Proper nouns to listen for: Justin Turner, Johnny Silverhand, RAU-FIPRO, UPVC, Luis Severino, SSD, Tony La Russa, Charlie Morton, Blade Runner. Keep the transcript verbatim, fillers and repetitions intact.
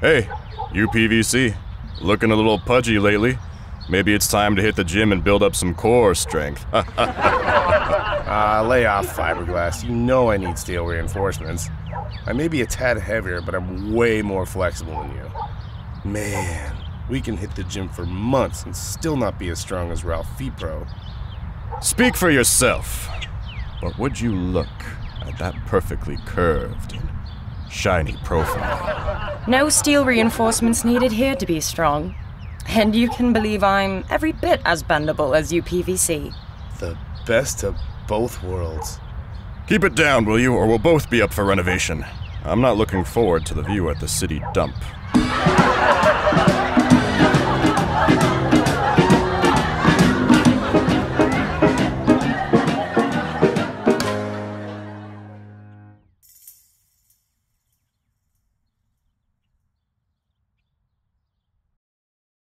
Hey, U P V C, looking a little pudgy lately. Maybe it's time to hit the gym and build up some core strength. Ah, uh, lay off, fiberglass. You know I need steel reinforcements. I may be a tad heavier, but I'm way more flexible than you. Man, we can hit the gym for months and still not be as strong as R A U-FIPRO. Speak for yourself. But would you look at that perfectly curved and shiny profile? No steel reinforcements needed here to be strong. And you can believe I'm every bit as bendable as U P V C. The best of both worlds. Keep it down, will you, or we'll both be up for renovation. I'm not looking forward to the view at the city dump.